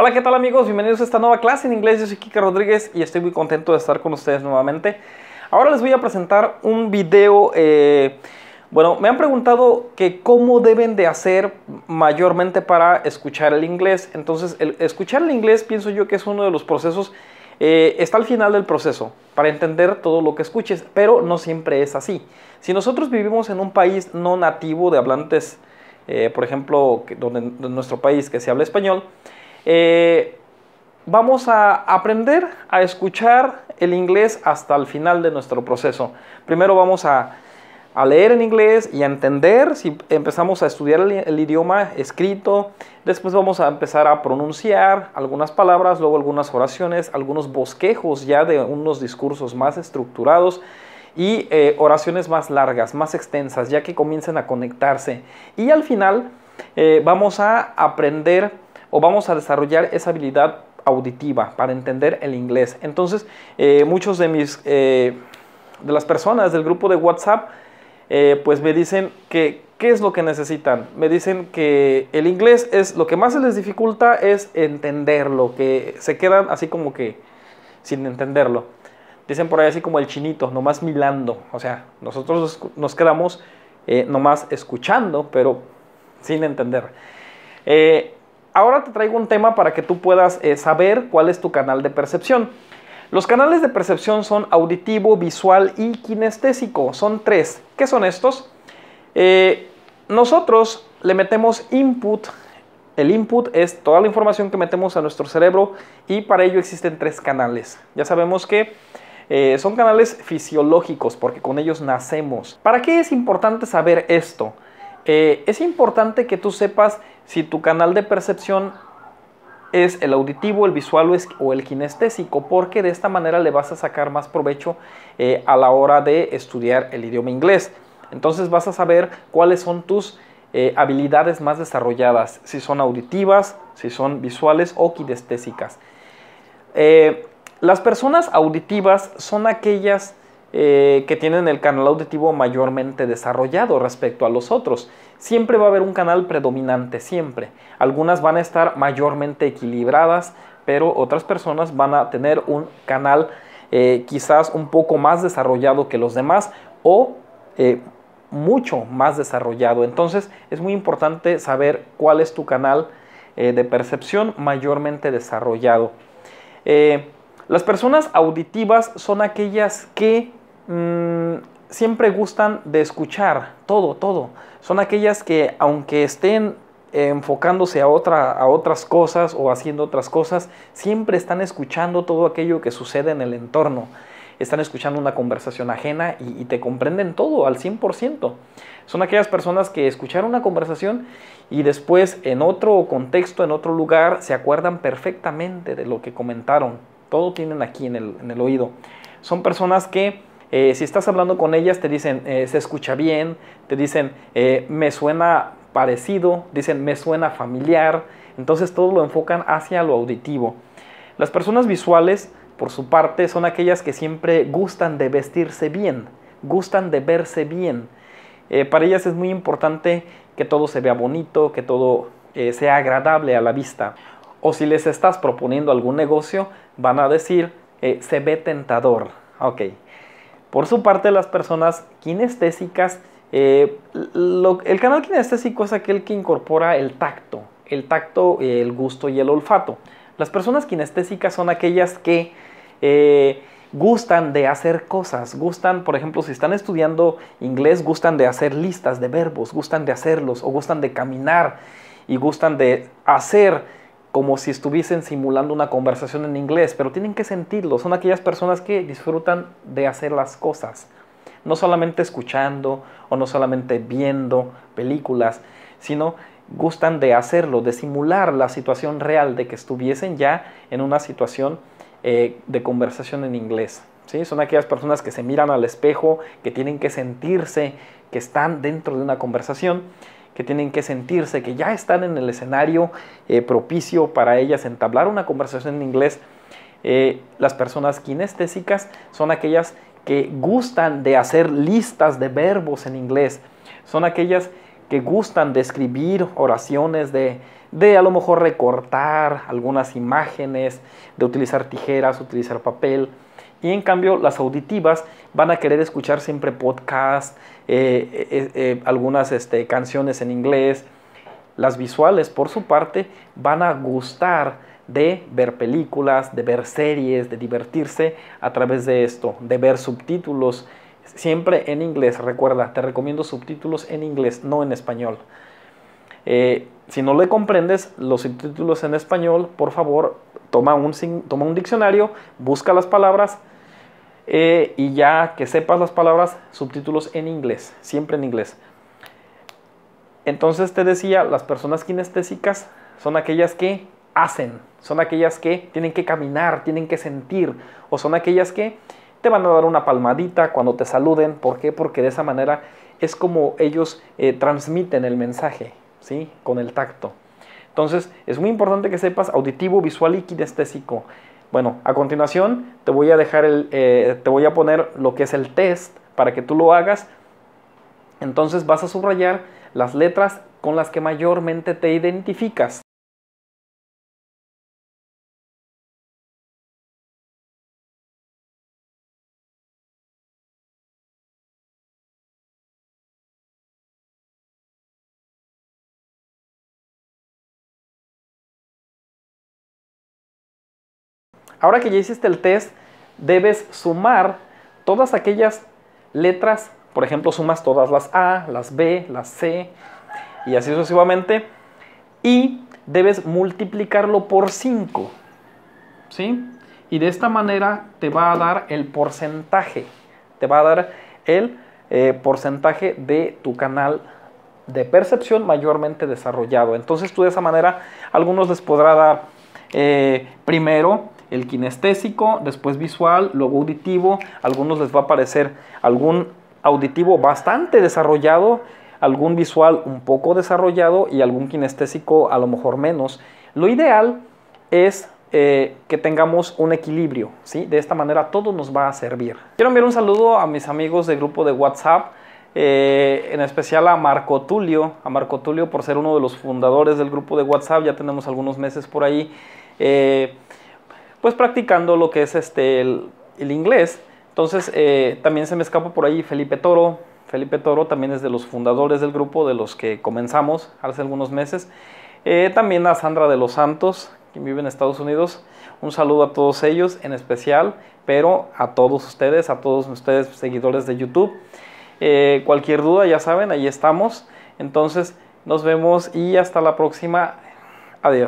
Hola, ¿qué tal amigos? Bienvenidos a esta nueva clase en inglés. Yo soy Kika Rodríguez y estoy muy contento de estar con ustedes nuevamente. Ahora les voy a presentar un video. Bueno, me han preguntado que cómo deben de hacer mayormente para escuchar el inglés. Entonces, el escuchar el inglés pienso yo que es uno de los procesos. Está al final del proceso para entender todo lo que escuches, pero no siempre es así. Si nosotros vivimos en un país no nativo de hablantes, por ejemplo, donde en nuestro país que se habla español, vamos a aprender a escuchar el inglés hasta el final de nuestro proceso. Primero vamos a leer en inglés y a entender. Si empezamos a estudiar el idioma escrito, después vamos a empezar a pronunciar algunas palabras, luego algunas oraciones, algunos bosquejos ya de unos discursos más estructurados y oraciones más largas, más extensas, ya que comiencen a conectarse. Y al final vamos a aprender o vamos a desarrollar esa habilidad auditiva para entender el inglés. Entonces, muchos de las personas del grupo de WhatsApp pues me dicen que ¿qué es lo que necesitan? Me dicen que el inglés es lo que más se les dificulta, es entenderlo, que se quedan así como que sin entenderlo. Dicen por ahí así como el chinito, nomás milando. O sea, nosotros nos quedamos nomás escuchando, pero sin entender. Ahora te traigo un tema para que tú puedas saber cuál es tu canal de percepción. Los canales de percepción son auditivo, visual y kinestésico. Son tres. ¿Qué son estos? Nosotros le metemos input. El input es toda la información que metemos a nuestro cerebro y para ello existen tres canales. Ya sabemos que son canales fisiológicos porque con ellos nacemos. ¿Para qué es importante saber esto? Es importante que tú sepas si tu canal de percepción es el auditivo, el visual o el kinestésico, porque de esta manera le vas a sacar más provecho a la hora de estudiar el idioma inglés. Entonces vas a saber cuáles son tus habilidades más desarrolladas, si son auditivas, si son visuales o kinestésicas. Las personas auditivas son aquellas que tienen el canal auditivo mayormente desarrollado respecto a los otros. Siempre va a haber un canal predominante, siempre. Algunas van a estar mayormente equilibradas, pero otras personas van a tener un canal quizás un poco más desarrollado que los demás o mucho más desarrollado. Entonces es muy importante saber cuál es tu canal de percepción mayormente desarrollado. Las personas auditivas son aquellas que siempre gustan de escuchar todo. Son aquellas que aunque estén enfocándose a otras cosas o haciendo otras cosas, siempre están escuchando todo aquello que sucede en el entorno. Están escuchando una conversación ajena y te comprenden todo al 100%. Son aquellas personas que escucharon una conversación y después en otro contexto, en otro lugar, se acuerdan perfectamente de lo que comentaron. Todo tienen aquí en el oído. Son personas que si estás hablando con ellas te dicen se escucha bien, te dicen me suena parecido, dicen me suena familiar. Entonces todo lo enfocan hacia lo auditivo. Las personas visuales, por su parte, son aquellas que siempre gustan de vestirse bien, gustan de verse bien. Para ellas es muy importante que todo se vea bonito, que todo sea agradable a la vista. O si les estás proponiendo algún negocio, van a decir, se ve tentador. Ok. Por su parte, las personas kinestésicas, el canal kinestésico es aquel que incorpora el tacto, el gusto y el olfato. Las personas kinestésicas son aquellas que gustan de hacer cosas, gustan, por ejemplo, si están estudiando inglés, gustan de hacer listas de verbos, gustan de hacerlos, o gustan de caminar y gustan de hacer como si estuviesen simulando una conversación en inglés, pero tienen que sentirlo. Son aquellas personas que disfrutan de hacer las cosas, no solamente escuchando o no solamente viendo películas, sino gustan de hacerlo, de simular la situación real de que estuviesen ya en una situación de conversación en inglés. ¿Sí? Son aquellas personas que se miran al espejo, que tienen que sentirse que están dentro de una conversación, que tienen que sentirse que ya están en el escenario propicio para ellas entablar una conversación en inglés. Las personas kinestésicas son aquellas que gustan de hacer listas de verbos en inglés. Son aquellas que gustan de escribir oraciones, de a lo mejor recortar algunas imágenes, de utilizar tijeras, utilizar papel. Y en cambio las auditivas van a querer escuchar siempre podcast, algunas canciones en inglés. Las visuales, por su parte, van a gustar de ver películas, de ver series, de divertirse a través de esto, de ver subtítulos, siempre en inglés. Recuerda, te recomiendo subtítulos en inglés, no en español. Si no le comprendes los subtítulos en español, por favor, toma un diccionario, busca las palabras y ya que sepas las palabras, subtítulos en inglés, siempre en inglés. Entonces te decía, las personas kinestésicas son aquellas que hacen, son aquellas que tienen que caminar, tienen que sentir, o son aquellas que te van a dar una palmadita cuando te saluden. ¿Por qué? Porque de esa manera es como ellos transmiten el mensaje, ¿sí? Con el tacto. Entonces es muy importante que sepas auditivo, visual y kinestésico. Bueno, a continuación te voy a dejar te voy a poner lo que es el test para que tú lo hagas. Entonces vas a subrayar las letras con las que mayormente te identificas. Ahora que ya hiciste el test, debes sumar todas aquellas letras, por ejemplo, sumas todas las A, las B, las C y así sucesivamente, y debes multiplicarlo por 5, ¿sí? Y de esta manera te va a dar el porcentaje, te va a dar el porcentaje de tu canal de percepción mayormente desarrollado. Entonces tú de esa manera, a algunos les podrá dar primero el kinestésico, después visual, luego auditivo. A algunos les va a aparecer algún auditivo bastante desarrollado, algún visual un poco desarrollado y algún kinestésico a lo mejor menos. Lo ideal es que tengamos un equilibrio, ¿sí? De esta manera todo nos va a servir. Quiero enviar un saludo a mis amigos del grupo de WhatsApp, en especial a Marco Tulio, por ser uno de los fundadores del grupo de WhatsApp. Ya tenemos algunos meses por ahí pues practicando lo que es el inglés. Entonces también se me escapa por ahí Felipe Toro. Felipe Toro también es de los fundadores del grupo, de los que comenzamos hace algunos meses. También a Sandra de los Santos, que vive en Estados Unidos. Un saludo a todos ellos en especial, pero a todos ustedes seguidores de YouTube. Cualquier duda, ya saben, ahí estamos. Entonces nos vemos y hasta la próxima.